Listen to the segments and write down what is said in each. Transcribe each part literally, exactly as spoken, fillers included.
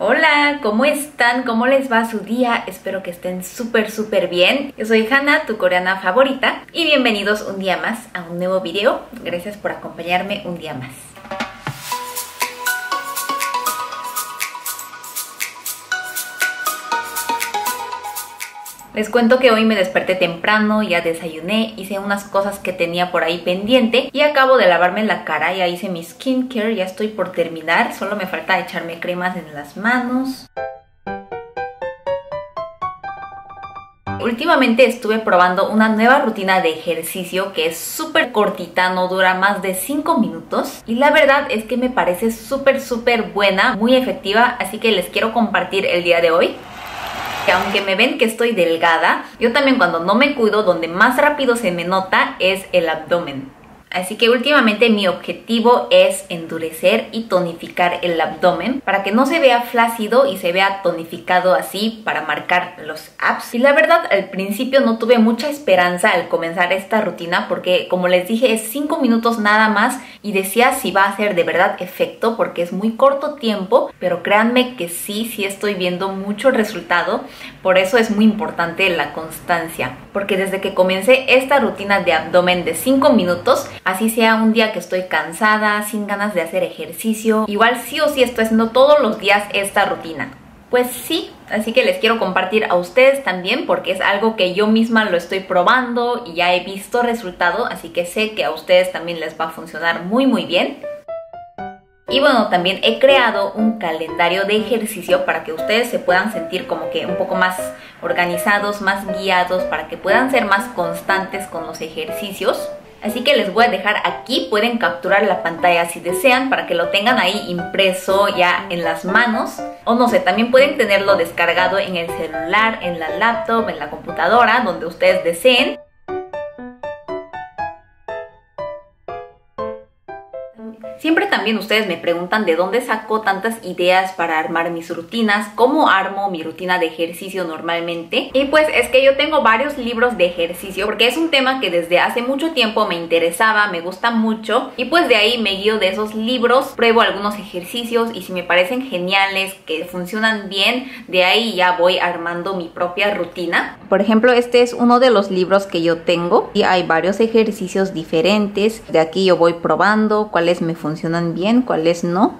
Hola, ¿cómo están? ¿Cómo les va su día? Espero que estén súper súper bien. Yo soy Hanna, tu coreana favorita, y bienvenidos un día más a un nuevo video. Gracias por acompañarme un día más. Les cuento que hoy me desperté temprano, ya desayuné, hice unas cosas que tenía por ahí pendiente y acabo de lavarme la cara, ya hice mi skincare, ya estoy por terminar, solo me falta echarme cremas en las manos. Últimamente estuve probando una nueva rutina de ejercicio que es súper cortita, no dura más de cinco minutos. Y la verdad es que me parece súper súper buena, muy efectiva, así que les quiero compartir el día de hoy. Que aunque me ven que estoy delgada, yo también cuando no me cuido, donde más rápido se me nota es el abdomen. Así que últimamente mi objetivo es endurecer y tonificar el abdomen para que no se vea flácido y se vea tonificado así para marcar los abs. Y la verdad, al principio no tuve mucha esperanza al comenzar esta rutina porque, como les dije, es cinco minutos nada más y decía si va a hacer de verdad efecto porque es muy corto tiempo, pero créanme que sí, sí estoy viendo mucho resultado. Por eso es muy importante la constancia, porque desde que comencé esta rutina de abdomen de cinco minutos, así sea un día que estoy cansada, sin ganas de hacer ejercicio, igual sí o sí estoy haciendo todos los días esta rutina. Pues sí, así que les quiero compartir a ustedes también porque es algo que yo misma lo estoy probando y ya he visto resultado, así que sé que a ustedes también les va a funcionar muy muy bien. Y bueno, también he creado un calendario de ejercicio para que ustedes se puedan sentir como que un poco más organizados, más guiados, para que puedan ser más constantes con los ejercicios. Así que les voy a dejar aquí, pueden capturar la pantalla si desean para que lo tengan ahí impreso ya en las manos. O no sé, también pueden tenerlo descargado en el celular, en la laptop, en la computadora, donde ustedes deseen. Siempre también ustedes me preguntan de dónde saco tantas ideas para armar mis rutinas, cómo armo mi rutina de ejercicio normalmente. Y pues es que yo tengo varios libros de ejercicio porque es un tema que desde hace mucho tiempo me interesaba, me gusta mucho. Y pues de ahí me guío de esos libros, pruebo algunos ejercicios y si me parecen geniales, que funcionan bien, de ahí ya voy armando mi propia rutina. Por ejemplo, este es uno de los libros que yo tengo y hay varios ejercicios diferentes. De aquí yo voy probando cuáles me funcionan. funcionan bien, cuáles no.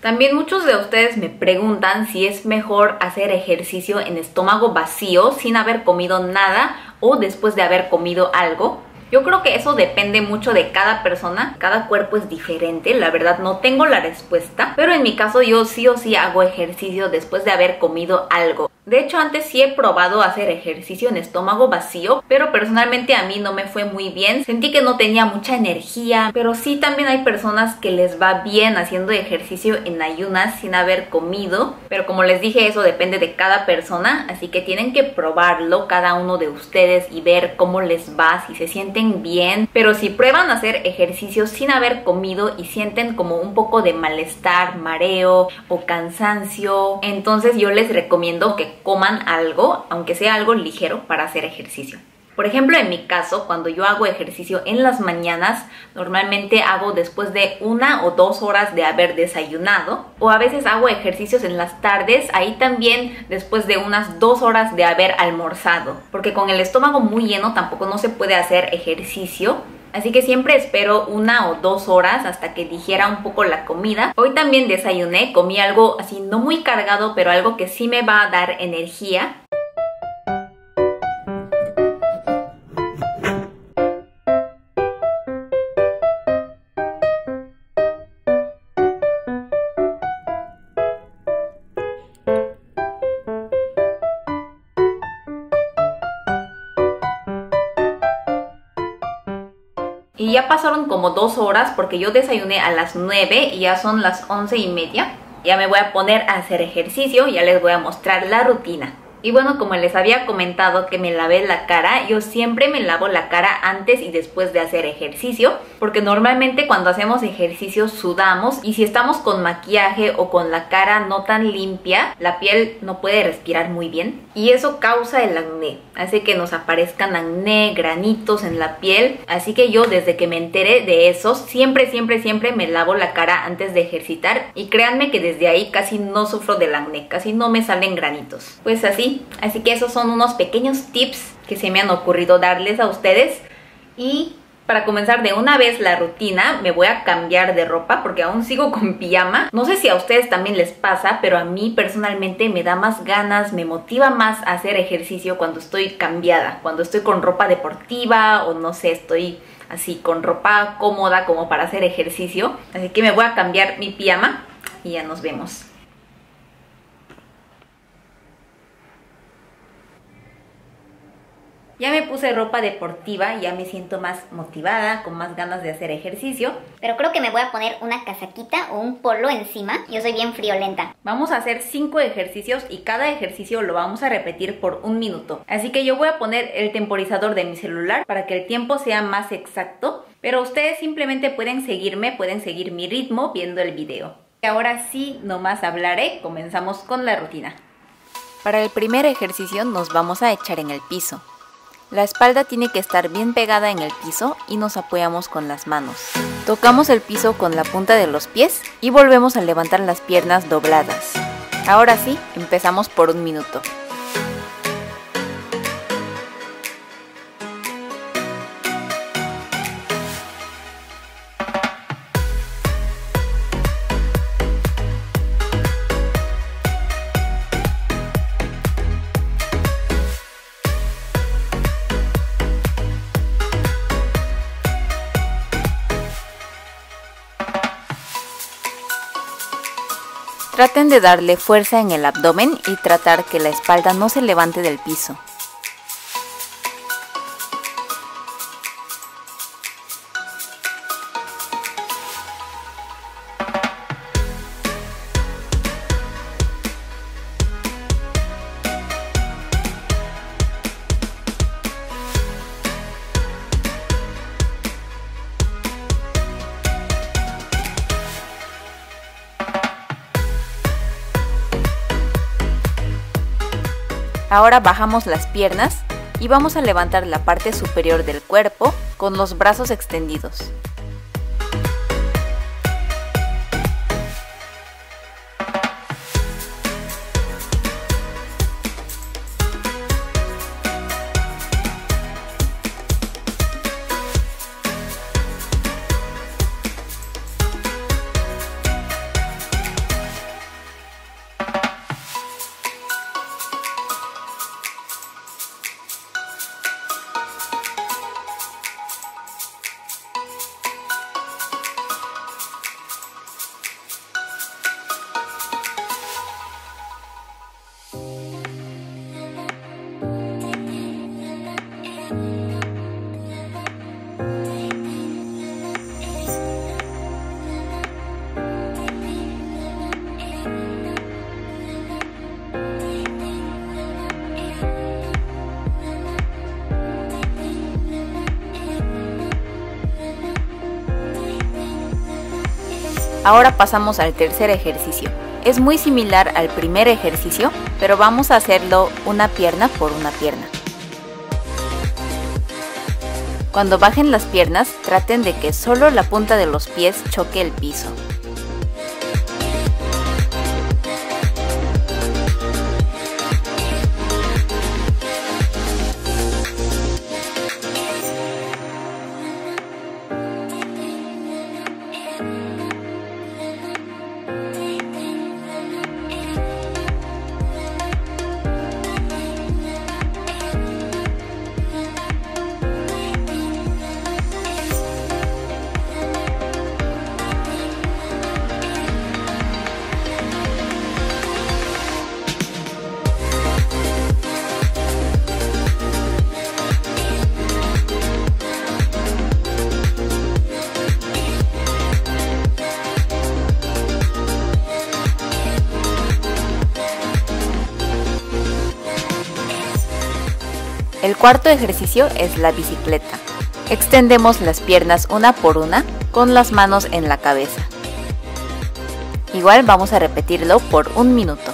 También muchos de ustedes me preguntan si es mejor hacer ejercicio en estómago vacío, sin haber comido nada, o después de haber comido algo. Yo creo que eso depende mucho de cada persona, cada cuerpo es diferente, la verdad no tengo la respuesta, pero en mi caso yo sí o sí hago ejercicio después de haber comido algo. De hecho, antes sí he probado hacer ejercicio en estómago vacío, pero personalmente a mí no me fue muy bien. Sentí que no tenía mucha energía, pero sí también hay personas que les va bien haciendo ejercicio en ayunas sin haber comido. Pero como les dije, eso depende de cada persona, así que tienen que probarlo cada uno de ustedes y ver cómo les va, si se sienten bien. Pero si prueban hacer ejercicio sin haber comido y sienten como un poco de malestar, mareo o cansancio, entonces yo les recomiendo que coman algo, aunque sea algo ligero, para hacer ejercicio. Por ejemplo, en mi caso, cuando yo hago ejercicio en las mañanas, normalmente hago después de una o dos horas de haber desayunado, o a veces hago ejercicios en las tardes, ahí también después de unas dos horas de haber almorzado, porque con el estómago muy lleno tampoco no se puede hacer ejercicio. Así que siempre espero una o dos horas hasta que digiera un poco la comida. Hoy también desayuné, comí algo así no muy cargado, pero algo que sí me va a dar energía. Y ya pasaron como dos horas porque yo desayuné a las nueve y ya son las once y media. Ya me voy a poner a hacer ejercicio, ya les voy a mostrar la rutina. Y bueno, como les había comentado que me lavé la cara, yo siempre me lavo la cara antes y después de hacer ejercicio, porque normalmente cuando hacemos ejercicio sudamos y si estamos con maquillaje o con la cara no tan limpia, la piel no puede respirar muy bien y eso causa el acné, hace que nos aparezcan acné, granitos en la piel. Así que yo desde que me enteré de eso, siempre, siempre, siempre me lavo la cara antes de ejercitar y créanme que desde ahí casi no sufro del acné, casi no me salen granitos. Pues así. Así que esos son unos pequeños tips que se me han ocurrido darles a ustedes. Y para comenzar de una vez la rutina, me voy a cambiar de ropa porque aún sigo con pijama. No sé si a ustedes también les pasa, pero a mí personalmente me da más ganas, me motiva más a hacer ejercicio cuando estoy cambiada, cuando estoy con ropa deportiva o no sé, estoy así con ropa cómoda como para hacer ejercicio. Así que me voy a cambiar mi pijama y ya nos vemos. Ya me puse ropa deportiva, ya me siento más motivada, con más ganas de hacer ejercicio. Pero creo que me voy a poner una casaquita o un polo encima, yo soy bien friolenta. Vamos a hacer cinco ejercicios y cada ejercicio lo vamos a repetir por un minuto. Así que yo voy a poner el temporizador de mi celular para que el tiempo sea más exacto. Pero ustedes simplemente pueden seguirme, pueden seguir mi ritmo viendo el video. Y ahora sí, no más hablaré, comenzamos con la rutina. Para el primer ejercicio nos vamos a echar en el piso. La espalda tiene que estar bien pegada en el piso y nos apoyamos con las manos. Tocamos el piso con la punta de los pies y volvemos a levantar las piernas dobladas. Ahora sí, empezamos por un minuto. Traten de darle fuerza en el abdomen y tratar que la espalda no se levante del piso. Ahora bajamos las piernas y vamos a levantar la parte superior del cuerpo con los brazos extendidos. Ahora pasamos al tercer ejercicio. Es muy similar al primer ejercicio, pero vamos a hacerlo una pierna por una pierna. Cuando bajen las piernas, traten de que solo la punta de los pies choque el piso. El cuarto ejercicio es la bicicleta. Extendemos las piernas una por una con las manos en la cabeza. Igual vamos a repetirlo por un minuto.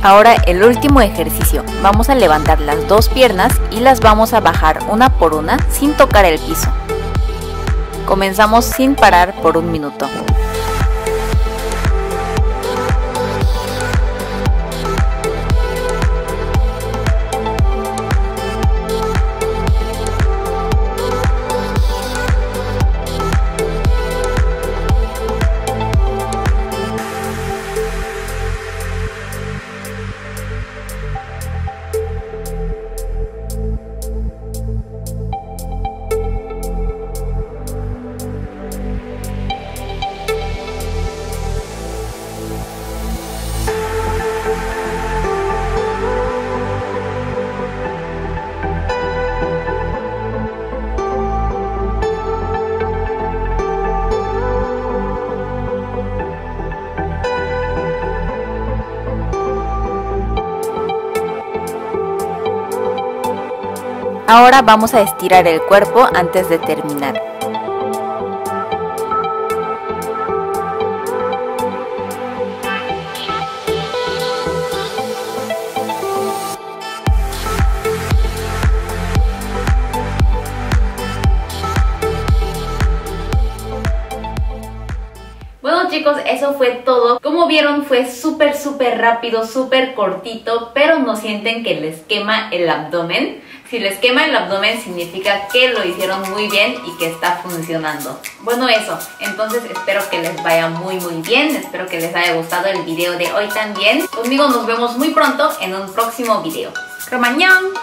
Ahora el último ejercicio, vamos a levantar las dos piernas y las vamos a bajar una por una sin tocar el piso. Comenzamos sin parar por un minuto. Ahora vamos a estirar el cuerpo antes de terminar. Bueno chicos, eso fue todo. Como vieron fue súper súper rápido, súper cortito, pero no sienten que les quema el abdomen. Si les quema el abdomen significa que lo hicieron muy bien y que está funcionando. Bueno, eso. Entonces espero que les vaya muy muy bien. Espero que les haya gustado el video de hoy también. Conmigo nos vemos muy pronto en un próximo video. ¡Romañón!